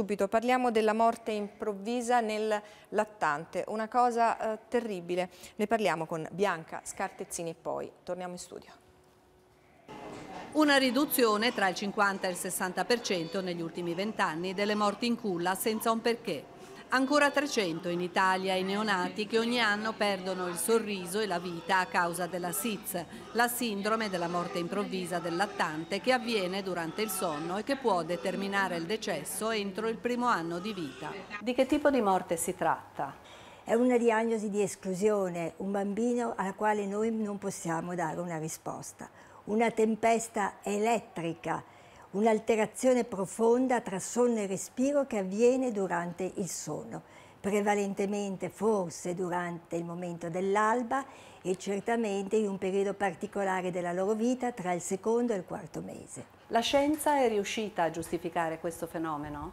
Subito parliamo della morte improvvisa nel lattante, una cosa terribile. Ne parliamo con Bianca Scartezzini e poi torniamo in studio. Una riduzione tra il 50 e il 60% negli ultimi 20 anni delle morti in culla senza un perché. Ancora 300 in Italia i neonati che ogni anno perdono il sorriso e la vita a causa della SIDS, la sindrome della morte improvvisa del lattante che avviene durante il sonno e che può determinare il decesso entro il primo anno di vita. Di che tipo di morte si tratta? È una diagnosi di esclusione, un bambino al quale noi non possiamo dare una risposta, una tempesta elettrica. Un'alterazione profonda tra sonno e respiro che avviene durante il sonno, prevalentemente forse durante il momento dell'alba e certamente in un periodo particolare della loro vita tra il secondo e il quarto mese. La scienza è riuscita a giustificare questo fenomeno?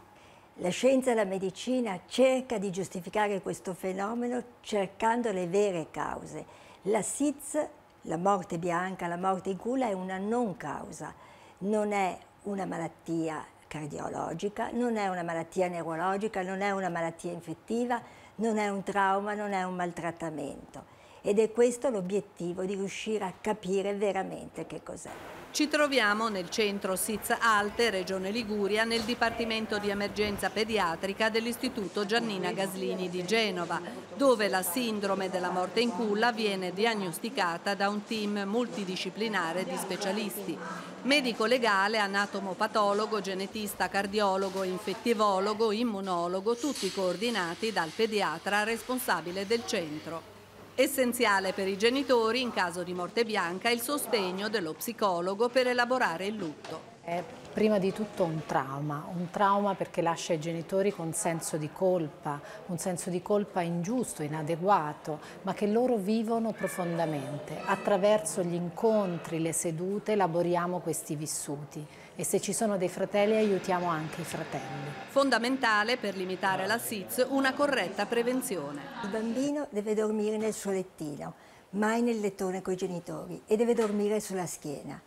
La scienza e la medicina cerca di giustificare questo fenomeno cercando le vere cause. La SIDS, la morte bianca, la morte in culla è una non causa, non è una malattia cardiologica, non è una malattia neurologica, non è una malattia infettiva, non è un trauma, non è un maltrattamento. Ed è questo l'obiettivo di riuscire a capire veramente che cos'è. Ci troviamo nel centro SIDS Alte, Regione Liguria, nel Dipartimento di Emergenza Pediatrica dell'Istituto Giannina Gaslini di Genova, dove la sindrome della morte in culla viene diagnosticata da un team multidisciplinare di specialisti. Medico legale, anatomopatologo, genetista, cardiologo, infettivologo, immunologo, tutti coordinati dal pediatra responsabile del centro. Essenziale per i genitori, in caso di morte bianca, il sostegno dello psicologo per elaborare il lutto. È prima di tutto un trauma perché lascia i genitori con senso di colpa, un senso di colpa ingiusto, inadeguato, ma che loro vivono profondamente. Attraverso gli incontri, le sedute, elaboriamo questi vissuti. E se ci sono dei fratelli aiutiamo anche i fratelli. Fondamentale per limitare la SIDS una corretta prevenzione. Il bambino deve dormire nel suo lettino, mai nel lettone coi genitori e deve dormire sulla schiena,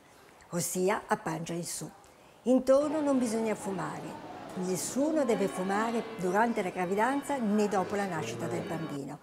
ossia a pancia in su. Intorno non bisogna fumare, nessuno deve fumare durante la gravidanza né dopo la nascita del bambino.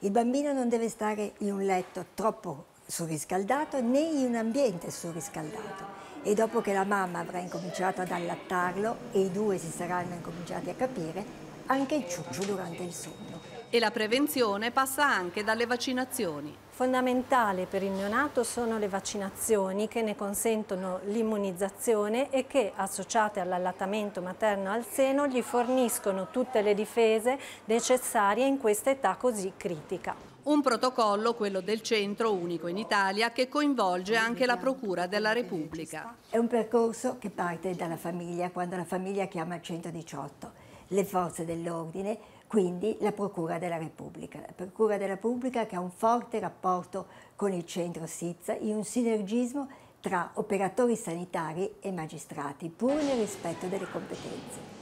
Il bambino non deve stare in un letto troppo surriscaldato né in un ambiente surriscaldato. E dopo che la mamma avrà incominciato ad allattarlo e i due si saranno incominciati a capire, anche il ciuccio durante il sonno. E la prevenzione passa anche dalle vaccinazioni. Fondamentale per il neonato sono le vaccinazioni che ne consentono l'immunizzazione e che, associate all'allattamento materno al seno, gli forniscono tutte le difese necessarie in questa età così critica. Un protocollo, quello del centro, unico in Italia, che coinvolge anche la Procura della Repubblica. È un percorso che parte dalla famiglia, quando la famiglia chiama il 118, le forze dell'ordine, quindi la Procura della Repubblica. La Procura della Repubblica che ha un forte rapporto con il centro SIDS in un sinergismo tra operatori sanitari e magistrati, pur nel rispetto delle competenze.